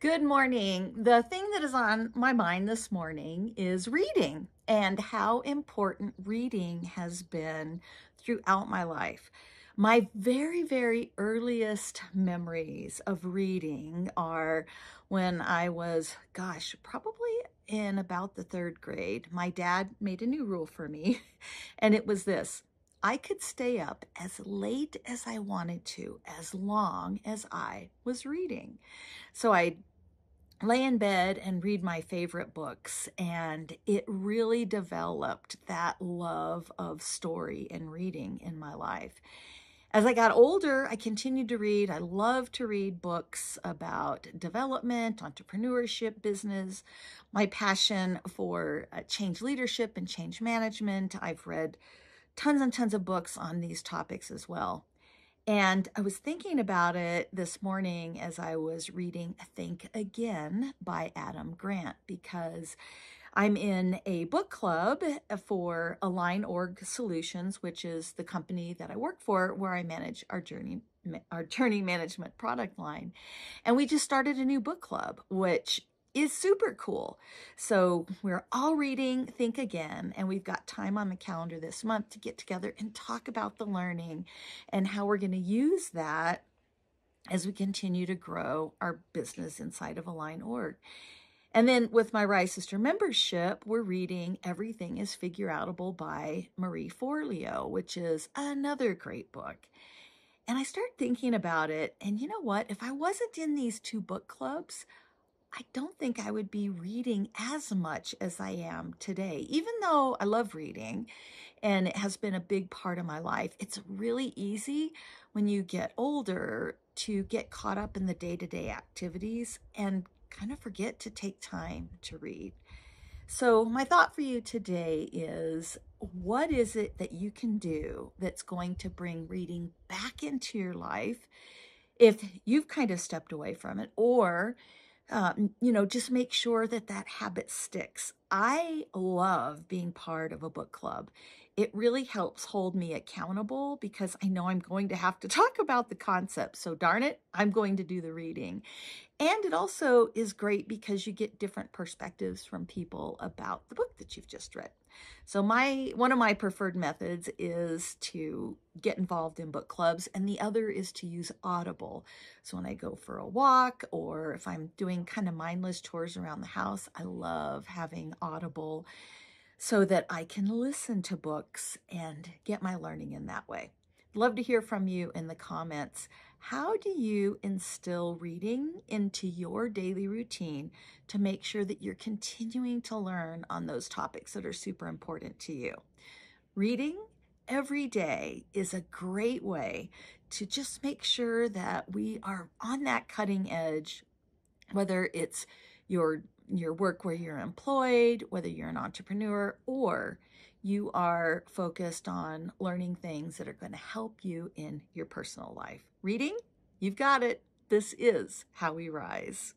Good morning. The thing that is on my mind this morning is reading and how important reading has been throughout my life. My very, very earliest memories of reading are when I was, probably in about the third grade. My dad made a new rule for me, and it was this. I could stay up as late as I wanted to, as long as I was reading. So I'd lay in bed and read my favorite books, and it really developed that love of story and reading in my life. As I got older, I continued to read. I love to read books about development, entrepreneurship, business, my passion for change leadership and change management. I've read tons and tons of books on these topics as well. And I was thinking about it this morning as I was reading Think Again by Adam Grant, because I'm in a book club for Align Org Solutions, which is the company that I work for, where I manage our journey management product line. And we just started a new book club, which is super cool. So we're all reading Think Again, and we've got time on the calendar this month to get together and talk about the learning and how we're going to use that as we continue to grow our business inside of Align Org. And then with my Rise Sister membership, we're reading Everything is Figureoutable by Marie Forleo, which is another great book. And I started thinking about it, and you know what? If I wasn't in these two book clubs, I don't think I would be reading as much as I am today. Even though I love reading and it has been a big part of my life, it's really easy when you get older to get caught up in the day-to-day activities and kind of forget to take time to read. So my thought for you today is, what is it that you can do that's going to bring reading back into your life if you've kind of stepped away from it, or just make sure that habit sticks. I love being part of a book club. It really helps hold me accountable because I know I'm going to have to talk about the concept. So darn it, I'm going to do the reading. And it also is great because you get different perspectives from people about the book that you've just read. So one of my preferred methods is to get involved in book clubs, and the other is to use Audible. So when I go for a walk, or if I'm doing kind of mindless chores around the house, I love having Audible so that I can listen to books and get my learning in that way. Love to hear from you in the comments. How do you instill reading into your daily routine to make sure that you're continuing to learn on those topics that are super important to you? Reading every day is a great way to just make sure that we are on that cutting edge, whether it's your work where you're employed, whether you're an entrepreneur, or you are focused on learning things that are going to help you in your personal life. Reading, you've got it. This is how we rise.